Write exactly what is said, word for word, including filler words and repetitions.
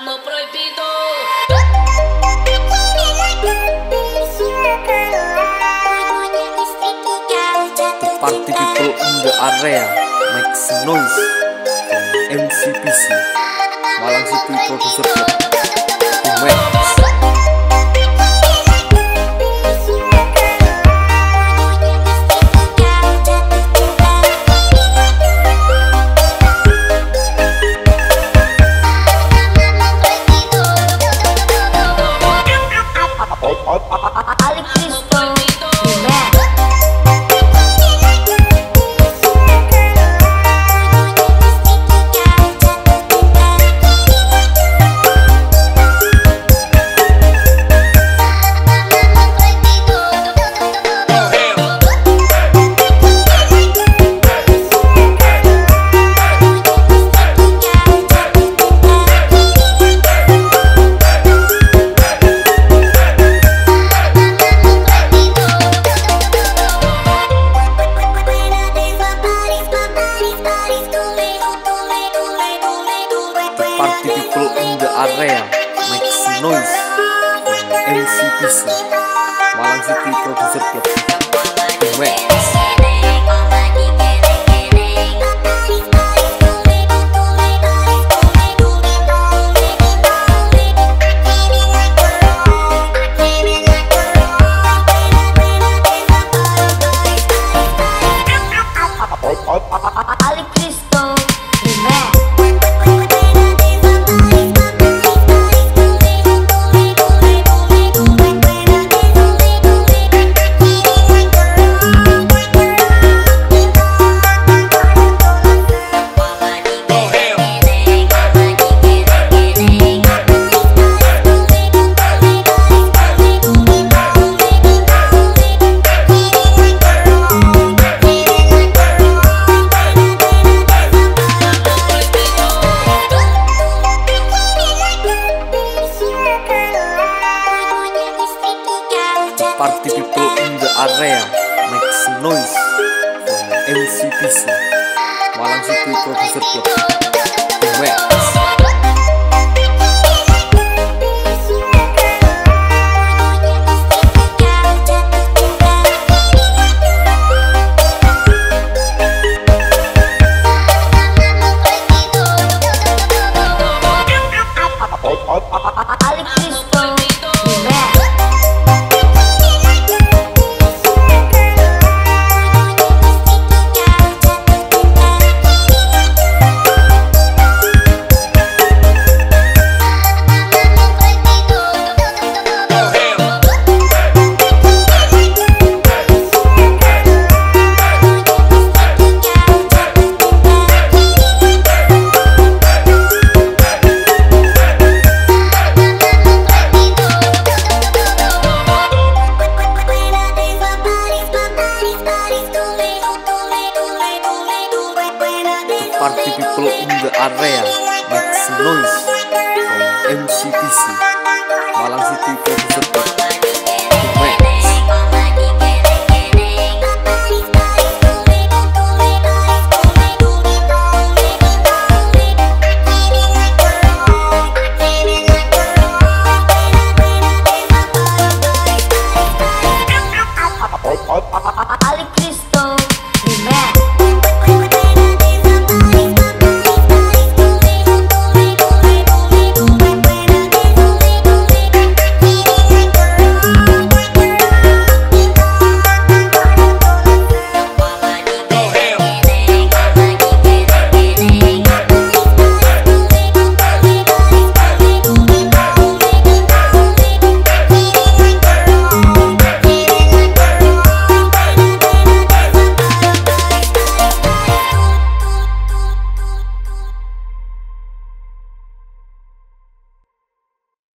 amor prohibido. Party people in the area, make some noise from M C P C, Malang City Producer. Party people in the area, make some noise from M C P C, Malang City Producer Club. Party people in the area, make some noise from M C P C, Malang City Producer Club. Party people in the area, make some noise from M C P C, Malang City Producer Club.